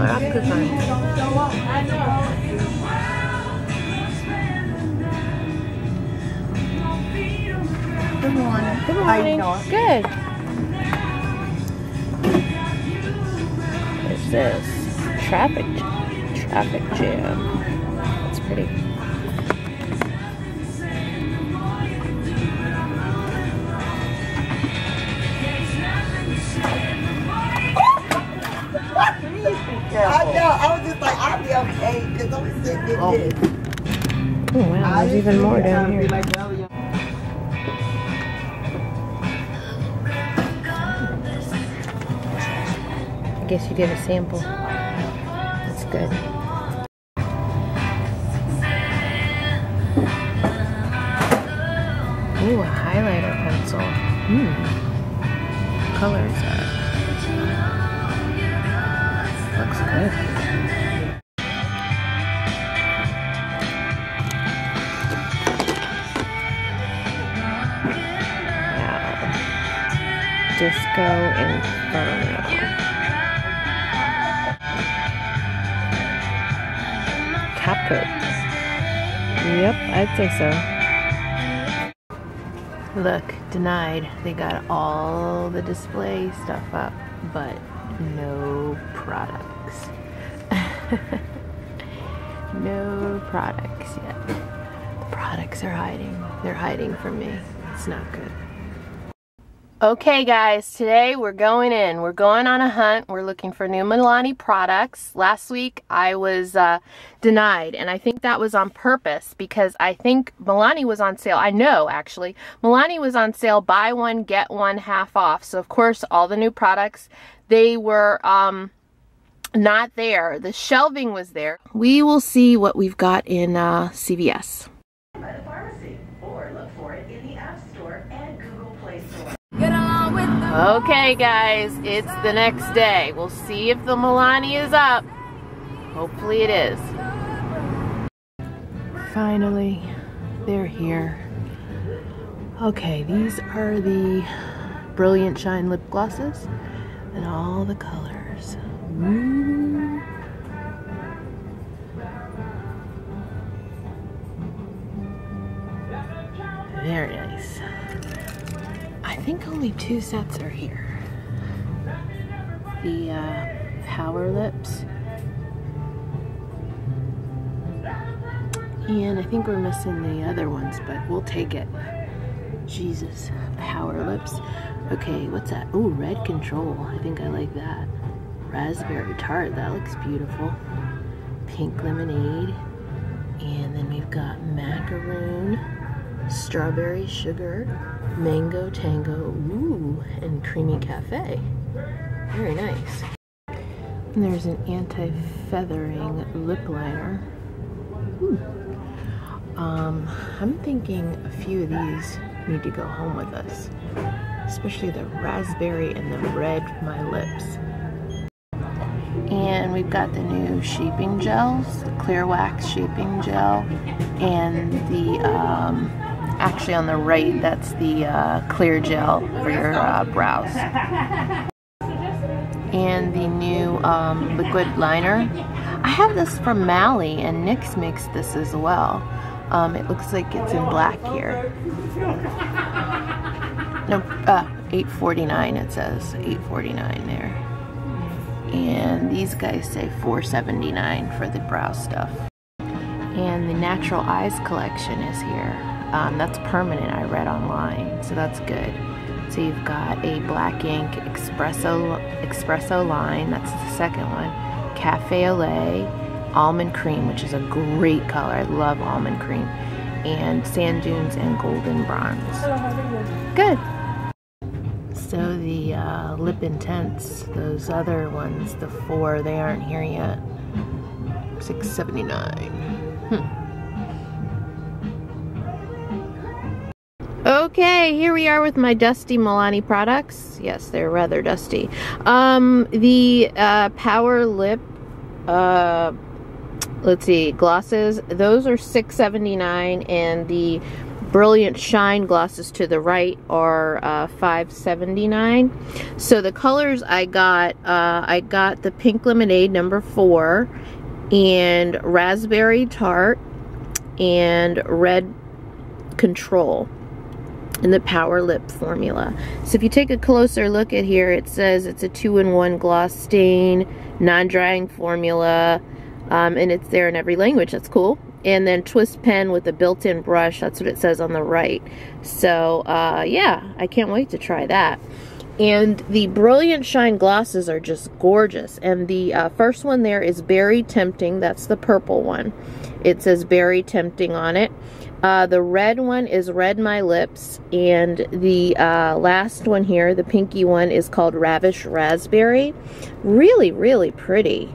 on my app because I'm... Good morning. Good morning. How you doing? Good. There's this traffic jam. That's pretty. I know, I was just like, I'll be okay, because I'm sitting in this. Oh wow, there's even more down here. I guess you get a sample. That's good. Ooh, a highlighter pencil. What color is that? Looks good. Wow. Disco Inferno. Top coat. Yep, I'd say so. Look, denied. They got all the display stuff up, but no products. No products yet. The products are hiding. They're hiding from me. It's not good. Okay guys, today we're going in. We're going on a hunt. We're looking for new Milani products. Last week I was denied, and I think that was on purpose because I think Milani was on sale. I know actually. Milani was on sale, buy one, get one half off. So of course all the new products, they were not there. The shelving was there. We will see what we've got in CVS. By the pharmacy, or look for it in the App Store and Google Play Store. Okay guys, it's the next day. We'll see if the Milani is up. Hopefully it is. Finally, they're here. Okay, these are the Brilliant Shine lip glosses and all the colors. Ooh. Very nice. I think only two sets are here. The Power Lips. And I think we're missing the other ones, but we'll take it. Jesus, Power Lips. Okay, what's that? Ooh, Red Control. I think I like that. Raspberry Tart. That looks beautiful. Pink Lemonade. And then we've got Macaroon. Strawberry Sugar. Mango Tango, ooh, and Creamy Cafe. Very nice. And there's an anti-feathering lip liner. I'm thinking a few of these need to go home with us, especially the raspberry and the red my lips. And we've got the new shaping gels, the clear wax shaping gel, and the actually on the right, that's the clear gel for your brows. And the new liquid liner. I have this from Mally, and Nyx makes this as well. It looks like it's in black here. No, $8.49 it says. $8.49 there. And these guys say $4.79 for the brow stuff. And the Natural Eyes collection is here. That's permanent, I read online, so that's good. So you've got a black ink espresso line, that's the second one. Cafe au lait, almond cream, which is a great color, I love almond cream. And sand dunes and golden bronze. Good. So the lip intense, those other ones, the four, they aren't here yet. $6.79. Okay, here we are with my dusty Milani products. Yes, they're rather dusty. The Power Lip, let's see, glosses. Those are $6.79, and the Brilliant Shine glosses to the right are $5.79. So the colors I got the Pink Lemonade No. 4 and Raspberry Tart and Red Control in the Power Lip formula. So if you take a closer look at here, it says it's a 2-in-1 gloss stain, non-drying formula, and it's there in every language. That's cool. And then Twist Pen with a built-in brush. That's what it says on the right. So yeah, I can't wait to try that. And the Brilliant Shine glosses are just gorgeous. And the first one there is Berry Tempting. That's the purple one. It says Berry Tempting on it. The red one is Red My Lips. And the last one here, the pinky one, is called Ravish Raspberry. Really, really pretty.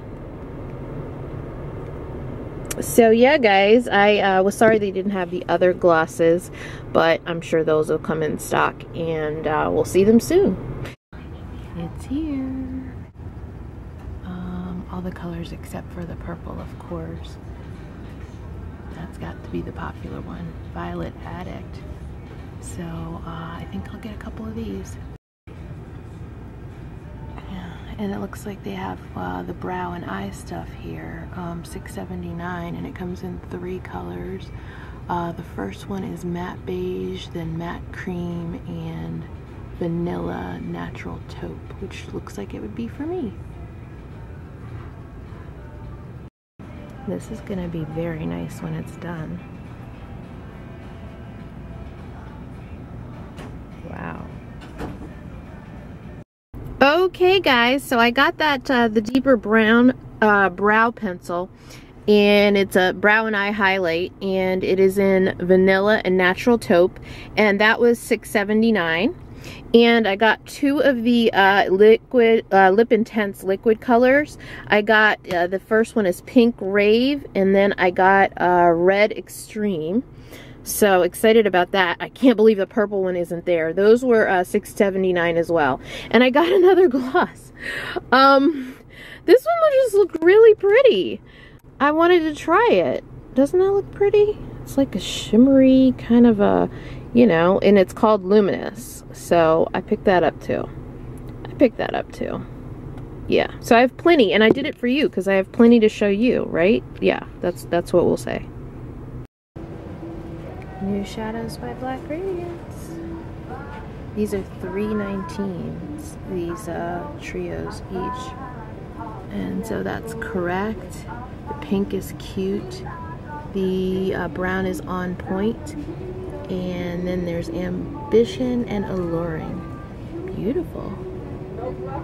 So yeah, guys, I was sorry they didn't have the other glosses, but I'm sure those will come in stock, and we'll see them soon. It's here. All the colors except for the purple, of course. That's got to be the popular one, Violet Addict. So I think I'll get a couple of these. And it looks like they have the brow and eye stuff here, $6.79, and it comes in 3 colors. The first one is matte beige, then matte cream, and vanilla natural taupe, which looks like it would be for me. This is going to be very nice when it's done. Wow. Okay, guys, so I got that the deeper brown brow pencil, and it's a brow and eye highlight, and it is in vanilla and natural taupe, and that was $6.79. And I got 2 of the Lip Intense liquid colors. I got the first one is Pink Rave, and then I got Red Extreme. So excited about that. I can't believe the purple one isn't there. Those were $6.79 as well. And I got another gloss. This one will just look really pretty. I wanted to try it. Doesn't that look pretty? It's like a shimmery kind of a, you know, and it's called Luminous. So I picked that up too. I picked that up too. Yeah. So I have plenty, and I did it for you because I have plenty to show you, right? Yeah, that's what we'll say. New shadows by Black Radiance. These are $3.19, these trios each. And so that's correct. The pink is cute. The brown is on point. And then there's Ambition and Alluring. Beautiful.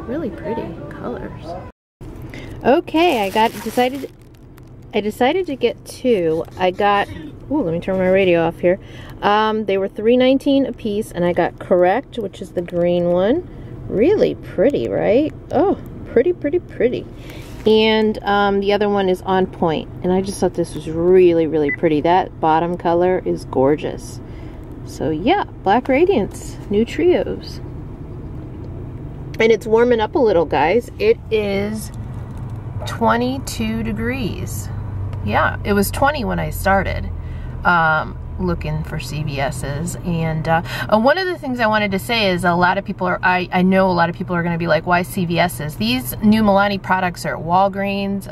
Really pretty colors. Okay, I decided to get 2. I got... Ooh, let me turn my radio off here. They were $3.19 a piece, and I got Correct, which is the green one. Really pretty, right? Oh, pretty, pretty, pretty. And the other one is On Point, and I just thought this was really, really pretty. That bottom color is gorgeous. So yeah, Black Radiance, new trios. And it's warming up a little, guys. It is 22 degrees. Yeah, it was 20 when I started. Looking for CVS's, and one of the things I wanted to say is a lot of people are, I know a lot of people are going to be like, why CVS's? These new Milani products are at Walgreens,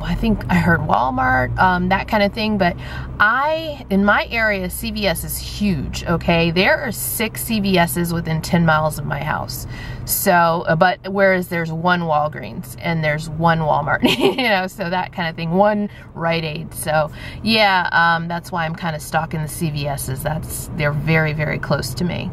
I think I heard Walmart, that kind of thing, but in my area, CVS is huge, okay? There are 6 CVS's within 10 miles of my house. So, but whereas there's 1 Walgreens and there's 1 Walmart, you know, so that kind of thing, 1 Rite Aid. So yeah, that's why I'm kind of stalking the CVS's. They're very, very close to me.